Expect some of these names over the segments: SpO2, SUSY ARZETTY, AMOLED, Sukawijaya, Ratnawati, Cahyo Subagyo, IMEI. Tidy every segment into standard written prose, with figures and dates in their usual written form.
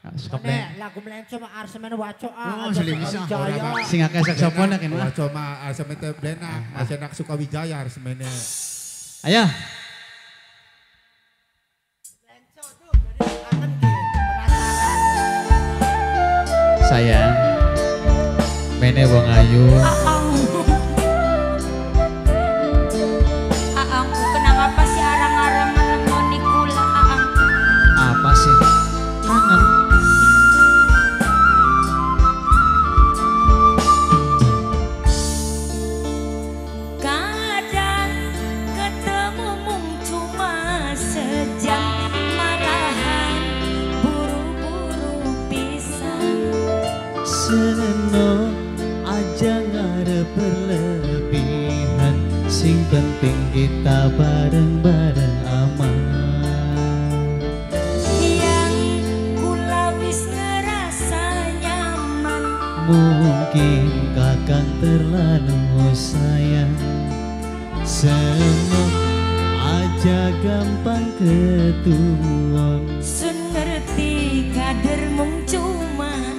Lagu melancong sama arsemen waco ah. Sing akeh saksofon akeh mah. Waco mah arsemen teh blenak, masih nak Sukawijaya arsemene. Aya. Sayang, mene wong ayu. Aangku kenapa apa sih arang-arangan lemonikul aangku? Apa sih? Tangan. Kadang ketemu mung cuma sejam. Seno aja ngare berlebihan, sing penting kita bareng-bareng aman. Yang kula wis ngerasa nyaman, mungkin kakang terlalu sayang. Seno aja gampang ketuon, sunerti kader mung cuma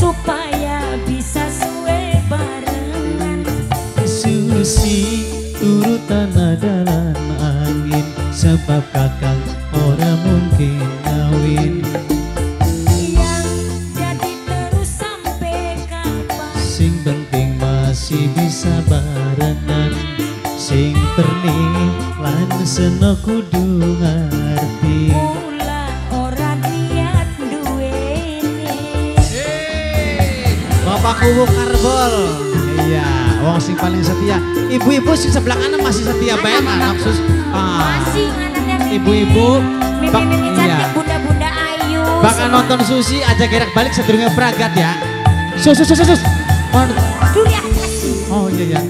supaya bisa suwe barengan. Susi turutan adalah angin, sebab kakak orang mungkin kawin. Yang jadi terus sampai kapan, sing penting masih bisa barengan. Sing perni lan seno kudu ngerti. Bapak Kubu Karbol, iya, wong sing paling setia. Ibu-ibu sing sebelah kanan masih setia banget, maksud ibu-ibu, iya, bunda-bunda ayu. Bakal nonton Susi aja gerak balik sedurunge pragat ya. Sus. Oh iya.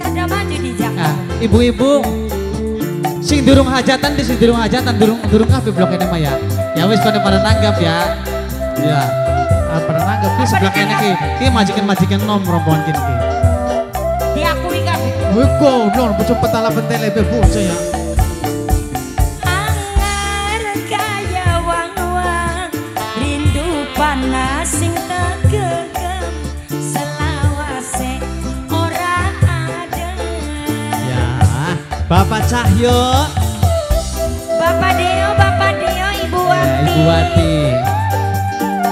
Ada maju di Jakarta. Ibu-ibu, sing durung hajatan, durung kafe bloknya mah ya. Ya wis pada tanggap ya, iya. Pernah nanggep di sebelah kene ki majikan nom rombongan kene ki diakui kan weko non cepet ala bentele bebocah ya angar kaya wang rindu panas sing tak gegem selawase ora adem ya Bapak Cahyo Bapak Deo Ibu Wati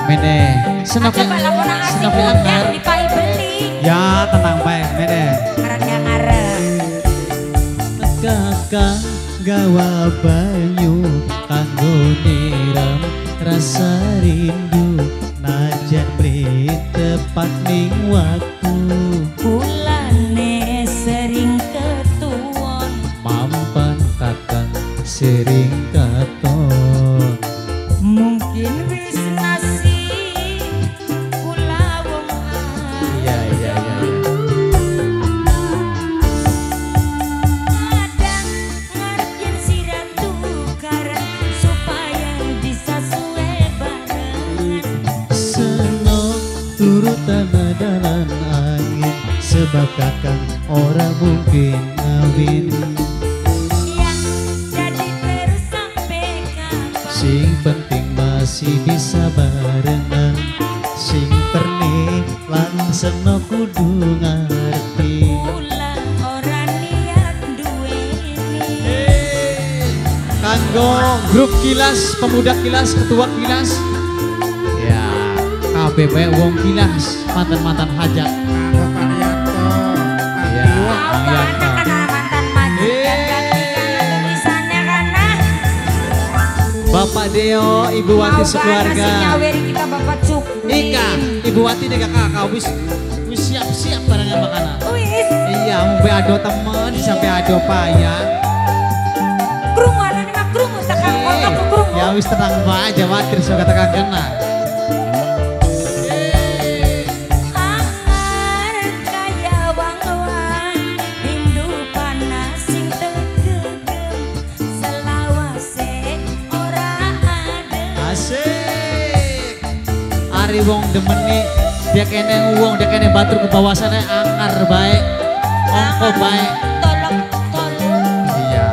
Mene, senokin anggar dipai beli. Ya tenang baik, mene. Ngarep. Kakak gawa banyu kanggo niram rasa rindu najan beli tepat ning waktu. Bulane sering ketuon, mampan kakak sering keton. Mungkin bisa. Sebab kakang orang mungkin ngawin. Yang jadi terus sampai kapan, sing penting masih bisa barengan. Sing pernik lan seno kudu ngerti. Mula orang liat duweni. Kanggo grup Kilas, pemuda Kilas, ketua Kilas. Ya, KBB wong Kilas, mantan-mantan hajat. Bapak Deo, Ibu Wati sekeluarga. Ika, Ibu Wati deh kakak, wis siap-siap barangnya makanan. Iya, mbe ado temen, sampai ado payang. Krungu, anaknya mah krungu, tekan kotak krungu. Ya wis tenang aja, watir suka tekan kena. Wong demeni dia kene uang, dia kene batur ke bawah sana angkar baik, ongko baik. Tolong, tolong. Iya.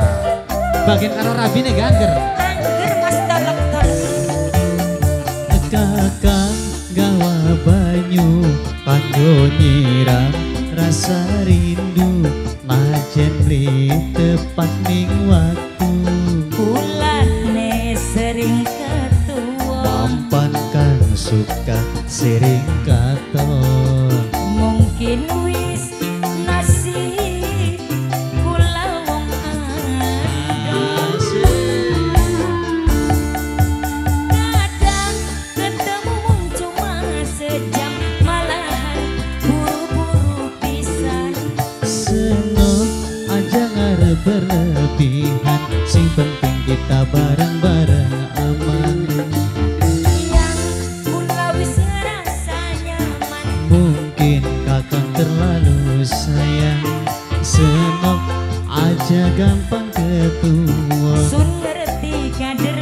Bagian karo rabi nih gangger. Gangger mas tolong tolong. Kakang gawa banyu panggo nyiram rasa rindu majen beli tepat ning waktu. Bulannya sering ketua. Lampan kan suka sering katon. Mungkin wis nasi kula wong ado. Kadang ketemu cuma sejam malahan buru-buru pisan. Seneng aja ngarep berlebihan, sing penting kita bareng-bareng aman. Terlalu sayang, senok aja gampang ketua. Sun ngerti kadang.